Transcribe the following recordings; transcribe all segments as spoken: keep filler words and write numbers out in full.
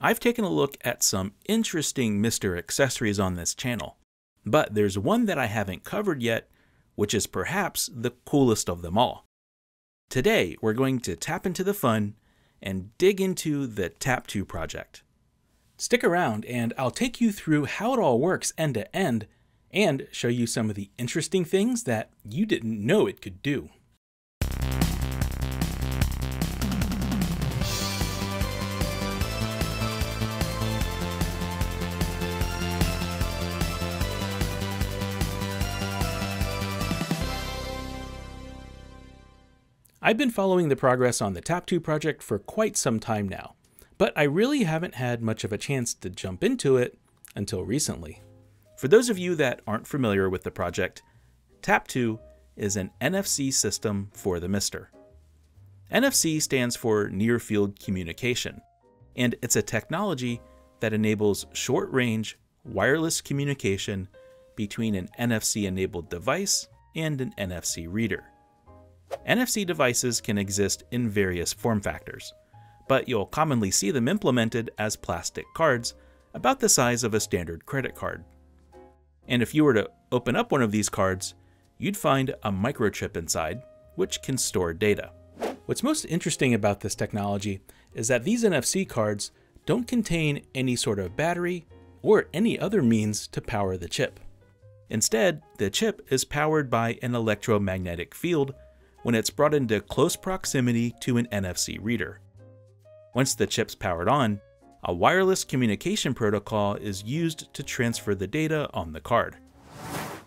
I've taken a look at some interesting MiSTer accessories on this channel, but there's one that I haven't covered yet, which is perhaps the coolest of them all. Today, we're going to tap into the fun and dig into the TapTo project. Stick around and I'll take you through how it all works end to end and show you some of the interesting things that you didn't know it could do. I've been following the progress on the TapTo project for quite some time now, but I really haven't had much of a chance to jump into it until recently. For those of you that aren't familiar with the project, TapTo is an N F C system for the MiSTer. N F C stands for Near Field Communication, and it's a technology that enables short-range wireless communication between an N F C-enabled device and an N F C reader. N F C devices can exist in various form factors, but you'll commonly see them implemented as plastic cards about the size of a standard credit card. And if you were to open up one of these cards, you'd find a microchip inside, which can store data. What's most interesting about this technology is that these N F C cards don't contain any sort of battery or any other means to power the chip. Instead, the chip is powered by an electromagnetic field when it's brought into close proximity to an N F C reader. Once the chip's powered on, a wireless communication protocol is used to transfer the data on the card.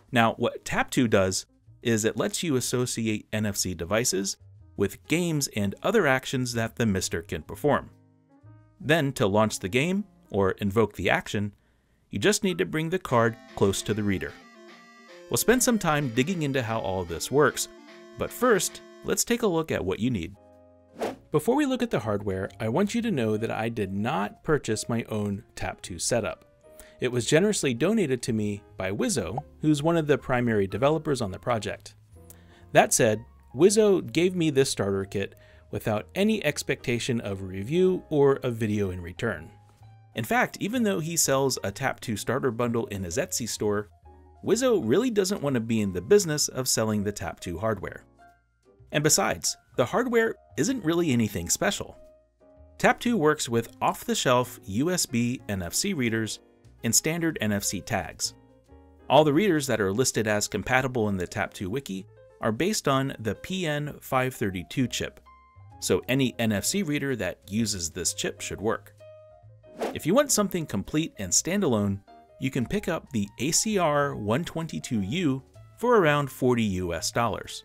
Now, what TapTo does is it lets you associate N F C devices with games and other actions that the MiSTer can perform. Then, to launch the game or invoke the action, you just need to bring the card close to the reader. We'll spend some time digging into how all this works, but first, let's take a look at what you need. Before we look at the hardware, I want you to know that I did not purchase my own TapTo setup. It was generously donated to me by Wizzo, who's one of the primary developers on the project. That said, Wizzo gave me this starter kit without any expectation of a review or a video in return. In fact, even though he sells a TapTo starter bundle in his Etsy store, Wizzo really doesn't want to be in the business of selling the TapTo hardware. And besides, the hardware isn't really anything special. TapTo works with off-the-shelf U S B N F C readers and standard N F C tags. All the readers that are listed as compatible in the TapTo wiki are based on the P N five thirty-two chip, so any N F C reader that uses this chip should work. If you want something complete and standalone, you can pick up the A C R one twenty-two U for around forty U S dollars.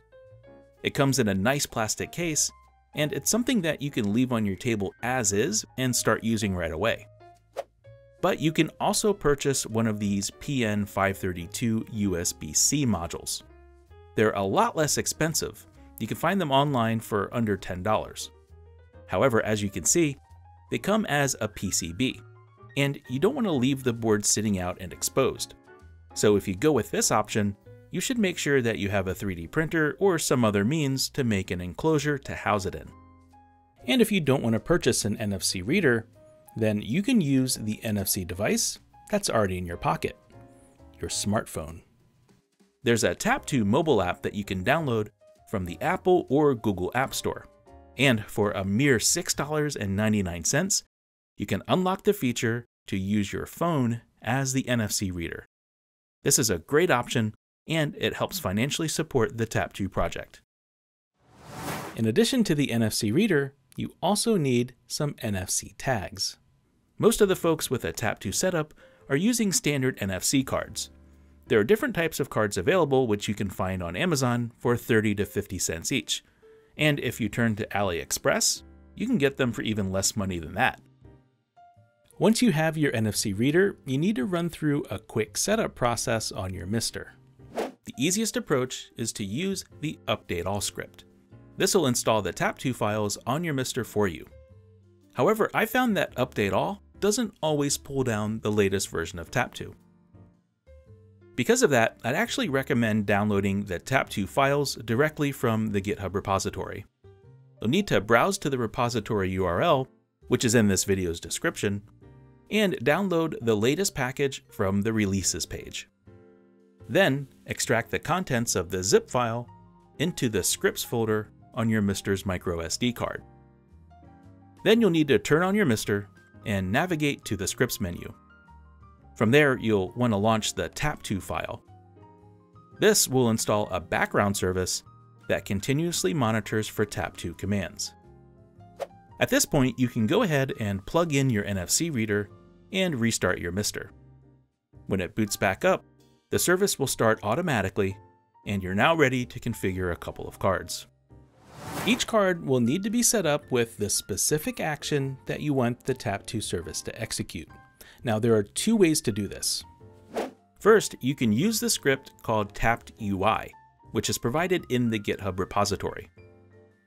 It comes in a nice plastic case, and it's something that you can leave on your table as is and start using right away. But you can also purchase one of these P N five thirty-two U S B C modules. They're a lot less expensive. You can find them online for under ten dollars. However, as you can see, they come as a P C B. And you don't want to leave the board sitting out and exposed. So if you go with this option, you should make sure that you have a three D printer or some other means to make an enclosure to house it in. And if you don't want to purchase an N F C reader, then you can use the N F C device that's already in your pocket, your smartphone. There's a TapTo mobile app that you can download from the Apple or Google App Store. And for a mere six dollars and ninety-nine cents, you can unlock the feature to use your phone as the N F C reader. This is a great option, and it helps financially support the TapTo project. In addition to the N F C reader, you also need some N F C tags. Most of the folks with a TapTo setup are using standard N F C cards. There are different types of cards available, which you can find on Amazon for thirty to fifty cents each. And if you turn to AliExpress, you can get them for even less money than that. Once you have your N F C reader, you need to run through a quick setup process on your MiSTer. The easiest approach is to use the UpdateAll script. This will install the TapTo files on your MiSTer for you. However, I found that UpdateAll doesn't always pull down the latest version of TapTo. Because of that, I'd actually recommend downloading the TapTo files directly from the GitHub repository. You'll need to browse to the repository U R L, which is in this video's description, and download the latest package from the Releases page. Then, extract the contents of the zip file into the scripts folder on your MiSTer's microSD card. Then you'll need to turn on your MiSTer and navigate to the scripts menu. From there, you'll want to launch the TapTo file. This will install a background service that continuously monitors for TapTo commands. At this point, you can go ahead and plug in your N F C reader and restart your MiSTer. When it boots back up, the service will start automatically, and you're now ready to configure a couple of cards. Each card will need to be set up with the specific action that you want the TapTo service to execute. Now, there are two ways to do this. First, you can use the script called Tapped U I, which is provided in the GitHub repository.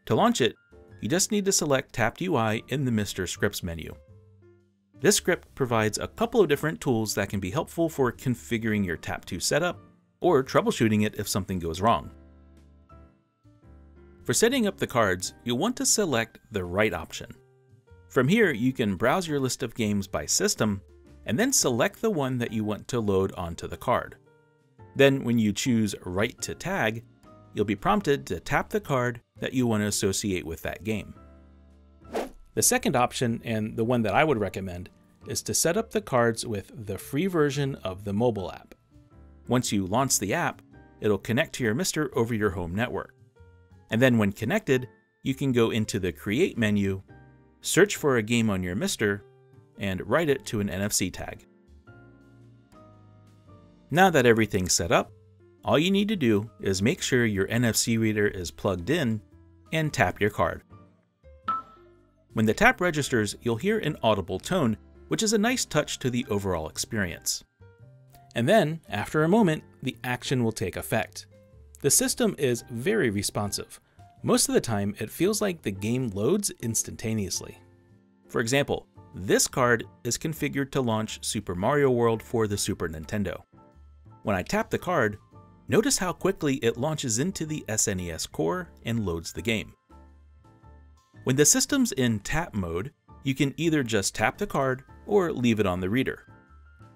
To launch it, you just need to select Tapped U I in the MiSTer Scripts menu. This script provides a couple of different tools that can be helpful for configuring your TapTo setup or troubleshooting it if something goes wrong. For setting up the cards, you'll want to select the right option. From here, you can browse your list of games by system and then select the one that you want to load onto the card. Then when you choose Write to Tag, you'll be prompted to tap the card that you want to associate with that game. The second option, and the one that I would recommend, is to set up the cards with the free version of the mobile app. Once you launch the app, it'll connect to your MiSTer over your home network. And then when connected, you can go into the Create menu, search for a game on your MiSTer, and write it to an N F C tag. Now that everything's set up, all you need to do is make sure your N F C reader is plugged in and tap your card. When the tap registers, you'll hear an audible tone, which is a nice touch to the overall experience. And then, after a moment, the action will take effect. The system is very responsive. Most of the time, it feels like the game loads instantaneously. For example, this card is configured to launch Super Mario World for the Super Nintendo. When I tap the card, notice how quickly it launches into the S N E S core and loads the game. When the system's in tap mode, you can either just tap the card or leave it on the reader.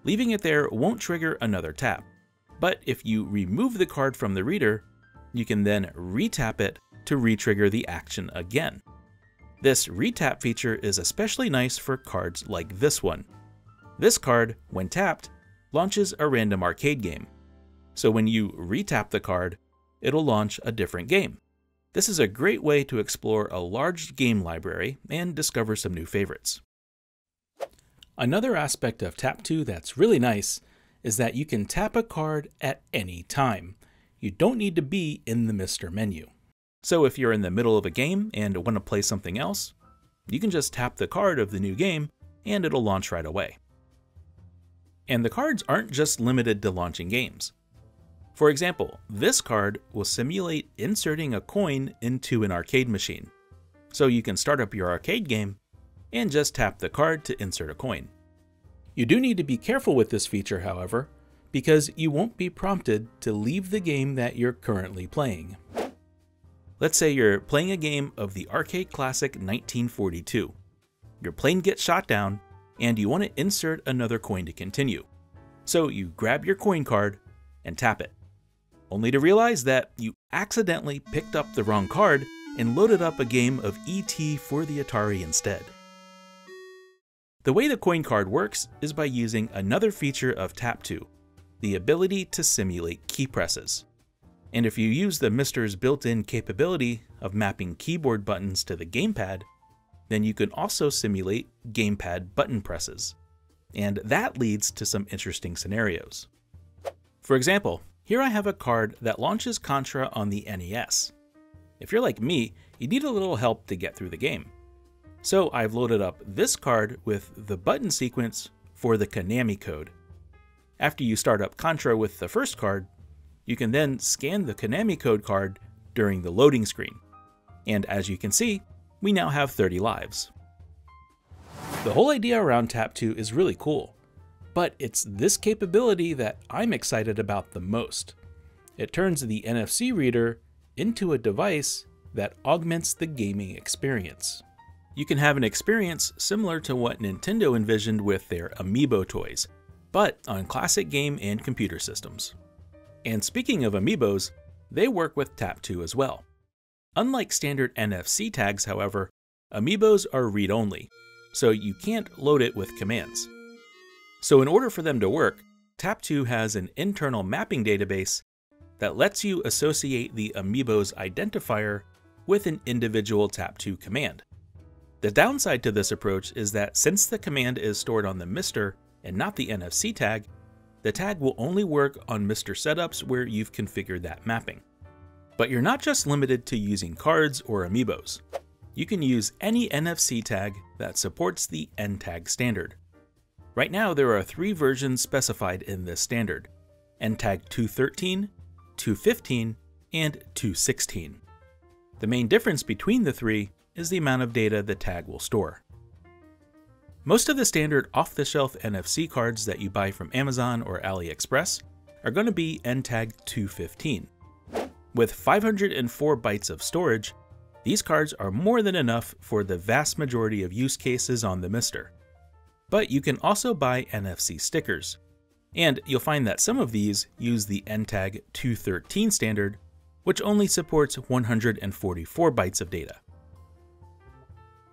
Leaving it there won't trigger another tap, but if you remove the card from the reader, you can then re-tap it to re-trigger the action again. This re-tap feature is especially nice for cards like this one. This card, when tapped, launches a random arcade game. So when you re-tap the card, it'll launch a different game. This is a great way to explore a large game library and discover some new favorites. Another aspect of TapTo that's really nice is that you can tap a card at any time. You don't need to be in the MiSTer menu. So if you're in the middle of a game and want to play something else, you can just tap the card of the new game and it'll launch right away. And the cards aren't just limited to launching games. For example, this card will simulate inserting a coin into an arcade machine. So you can start up your arcade game and just tap the card to insert a coin. You do need to be careful with this feature, however, because you won't be prompted to leave the game that you're currently playing. Let's say you're playing a game of the arcade classic nineteen forty-two. Your plane gets shot down, and you want to insert another coin to continue. So you grab your coin card and tap it, only to realize that you accidentally picked up the wrong card and loaded up a game of E T for the Atari instead. The way the coin card works is by using another feature of TapTo, the ability to simulate key presses. And if you use the MiSTer's built-in capability of mapping keyboard buttons to the gamepad, then you can also simulate gamepad button presses. And that leads to some interesting scenarios. For example, here I have a card that launches Contra on the N E S. If you're like me, you need a little help to get through the game. So I've loaded up this card with the button sequence for the Konami code. After you start up Contra with the first card, you can then scan the Konami code card during the loading screen. And as you can see, we now have thirty lives. The whole idea around TapTo is really cool, but it's this capability that I'm excited about the most. It turns the N F C reader into a device that augments the gaming experience. you can have an experience similar to what Nintendo envisioned with their Amiibo toys, but on classic game and computer systems. And speaking of Amiibos, they work with TapTo as well. Unlike standard N F C tags, however, Amiibos are read-only, so you can't load it with commands. So in order for them to work, TapTo has an internal mapping database that lets you associate the Amiibo's identifier with an individual TapTo command. The downside to this approach is that since the command is stored on the MiSTer and not the N F C tag, the tag will only work on MiSTer setups where you've configured that mapping. But you're not just limited to using cards or Amiibos. You can use any N F C tag that supports the N tag standard. Right now, there are three versions specified in this standard: N tag two thirteen, two fifteen, and two sixteen. The main difference between the three is the amount of data the tag will store. Most of the standard off-the-shelf N F C cards that you buy from Amazon or AliExpress are going to be N tag two fifteen. With five hundred four bytes of storage, these cards are more than enough for the vast majority of use cases on the MiSTer. But you can also buy N F C stickers, and you'll find that some of these use the N tag two thirteen standard, which only supports one hundred forty-four bytes of data.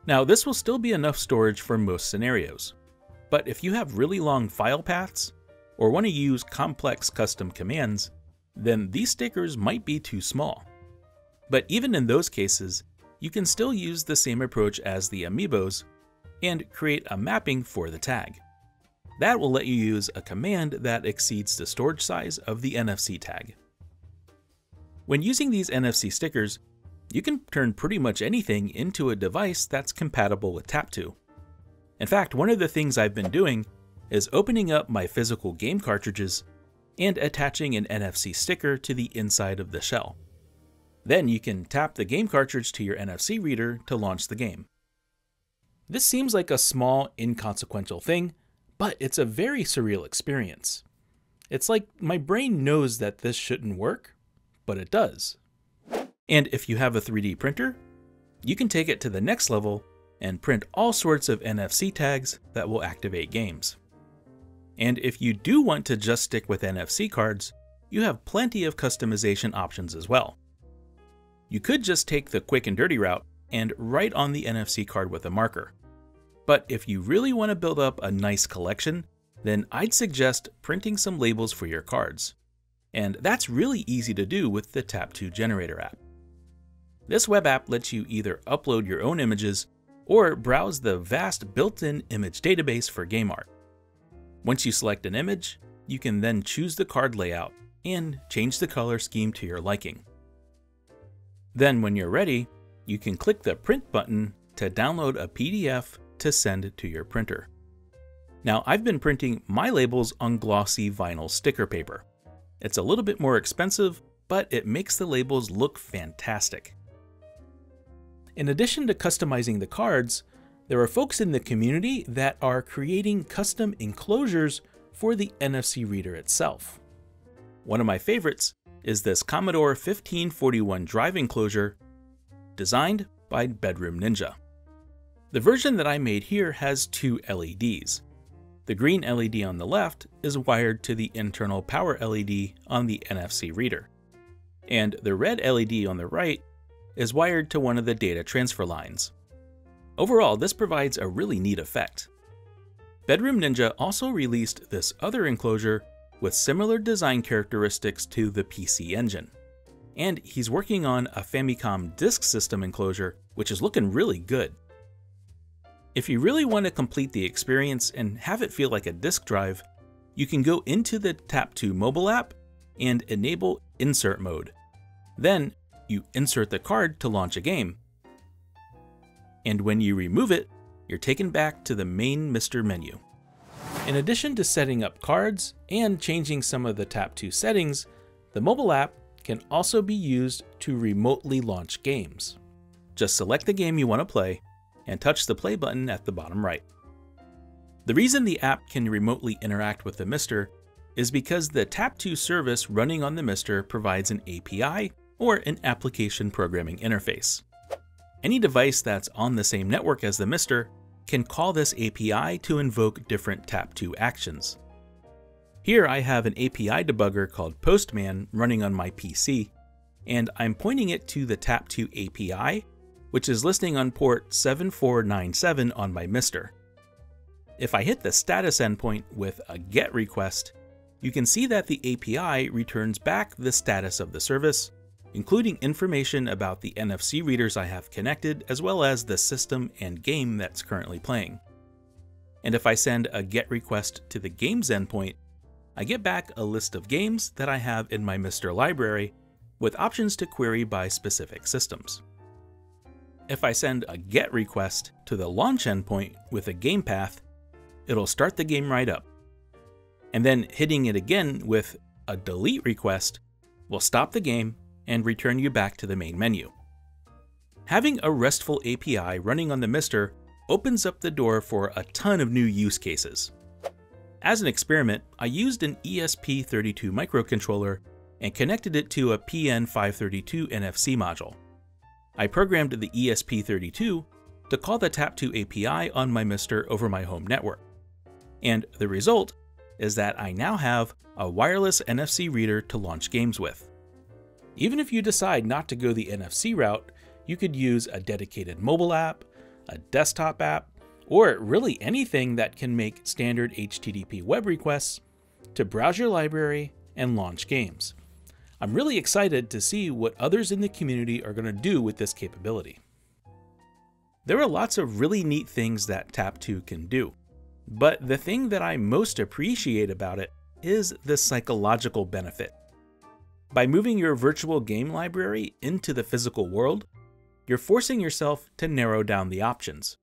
Now, this will still be enough storage for most scenarios, but if you have really long file paths or want to use complex custom commands, then these stickers might be too small. But even in those cases, you can still use the same approach as the Amiibos and create a mapping for the tag. That will let you use a command that exceeds the storage size of the N F C tag. When using these N F C stickers, you can turn pretty much anything into a device that's compatible with TapTo. In fact, one of the things I've been doing is opening up my physical game cartridges and attaching an N F C sticker to the inside of the shell. Then you can tap the game cartridge to your N F C reader to launch the game. This seems like a small, inconsequential thing, but it's a very surreal experience. It's like my brain knows that this shouldn't work, but it does. And if you have a three D printer, you can take it to the next level and print all sorts of N F C tags that will activate games. And if you do want to just stick with N F C cards, you have plenty of customization options as well. You could just take the quick and dirty route and write on the N F C card with a marker. But if you really want to build up a nice collection, then I'd suggest printing some labels for your cards. And that's really easy to do with the TapTo Generator app. This web app lets you either upload your own images or browse the vast built-in image database for game art. Once you select an image, you can then choose the card layout and change the color scheme to your liking. Then when you're ready, you can click the print button to download a P D F to send to your printer. Now, I've been printing my labels on glossy vinyl sticker paper. It's a little bit more expensive, but it makes the labels look fantastic. In addition to customizing the cards, there are folks in the community that are creating custom enclosures for the N F C reader itself. One of my favorites is this Commodore fifteen forty-one drive enclosure designed by Bedroom Ninja. The version that I made here has two L E Ds. The green L E D on the left is wired to the internal power L E D on the N F C reader, and the red L E D on the right is wired to one of the data transfer lines. Overall, this provides a really neat effect. Bedroom Ninja also released this other enclosure with similar design characteristics to the P C Engine. And he's working on a Famicom Disk System enclosure, which is looking really good. If you really want to complete the experience and have it feel like a disk drive, you can go into the TapTo mobile app and enable insert mode. Then you insert the card to launch a game. And when you remove it, you're taken back to the main MiSTer menu. In addition to setting up cards and changing some of the TapTo settings, the mobile app can also be used to remotely launch games. Just select the game you want to play and touch the play button at the bottom right. The reason the app can remotely interact with the MiSTer is because the TapTo service running on the MiSTer provides an A P I or an application programming interface. Any device that's on the same network as the MiSTer can call this A P I to invoke different TapTo actions. Here I have an A P I debugger called Postman running on my P C, and I'm pointing it to the TapTo A P I, which is listening on port seven four nine seven on my MiSTer. If I hit the status endpoint with a GET request, you can see that the A P I returns back the status of the service, including information about the N F C readers I have connected, as well as the system and game that's currently playing. And if I send a GET request to the games endpoint, I get back a list of games that I have in my MiSTer library, with options to query by specific systems. If I send a GET request to the launch endpoint with a game path, it'll start the game right up. And then hitting it again with a delete request will stop the game and return you back to the main menu. Having a RESTful A P I running on the MiSTer opens up the door for a ton of new use cases. As an experiment, I used an E S P thirty-two microcontroller and connected it to a P N five thirty-two N F C module. I programmed the E S P thirty-two to call the TapTo A P I on my MiSTer over my home network. And the result is that I now have a wireless N F C reader to launch games with. Even if you decide not to go the N F C route, you could use a dedicated mobile app, a desktop app, or really anything that can make standard H T T P web requests to browse your library and launch games. I'm really excited to see what others in the community are going to do with this capability. There are lots of really neat things that TapTo can do, but the thing that I most appreciate about it is the psychological benefit. By moving your virtual game library into the physical world, you're forcing yourself to narrow down the options.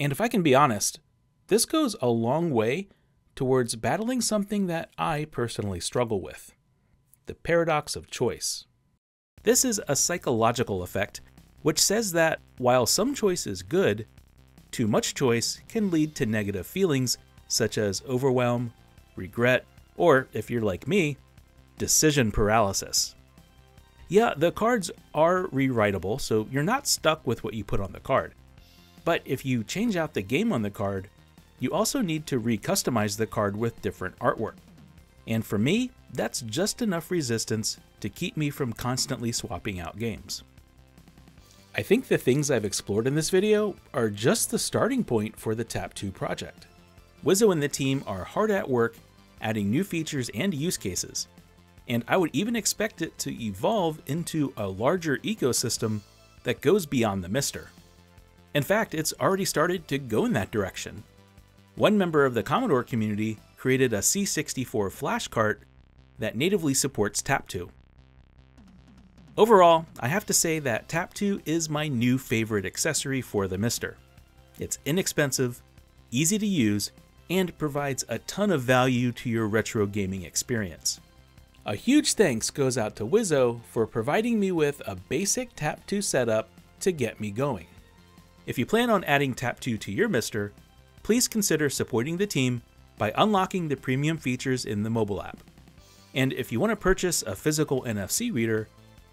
And if I can be honest, this goes a long way towards battling something that I personally struggle with: the paradox of choice. This is a psychological effect, which says that while some choice is good, too much choice can lead to negative feelings such as overwhelm, regret, or if you're like me, decision paralysis. Yeah, the cards are rewritable, so you're not stuck with what you put on the card. But if you change out the game on the card, you also need to recustomize the card with different artwork. And for me, that's just enough resistance to keep me from constantly swapping out games. I think the things I've explored in this video are just the starting point for the TapTo project. Wizzo and the team are hard at work adding new features and use cases, and I would even expect it to evolve into a larger ecosystem that goes beyond the MiSTer. In fact, it's already started to go in that direction. One member of the Commodore community created a C sixty-four flash cart that natively supports TapTo. Overall, I have to say that TapTo is my new favorite accessory for the MiSTer. It's inexpensive, easy to use, and provides a ton of value to your retro gaming experience. A huge thanks goes out to Wizzo for providing me with a basic TapTo setup to get me going. If you plan on adding TapTo to your MiSTer, please consider supporting the team by unlocking the premium features in the mobile app. And if you want to purchase a physical N F C reader,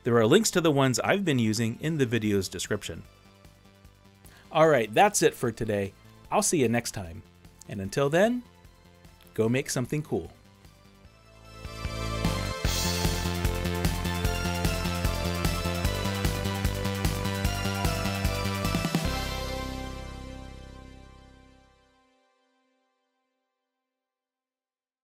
there are links to the ones I've been using in the video's description. Alright, that's it for today. I'll see you next time. And until then, go make something cool.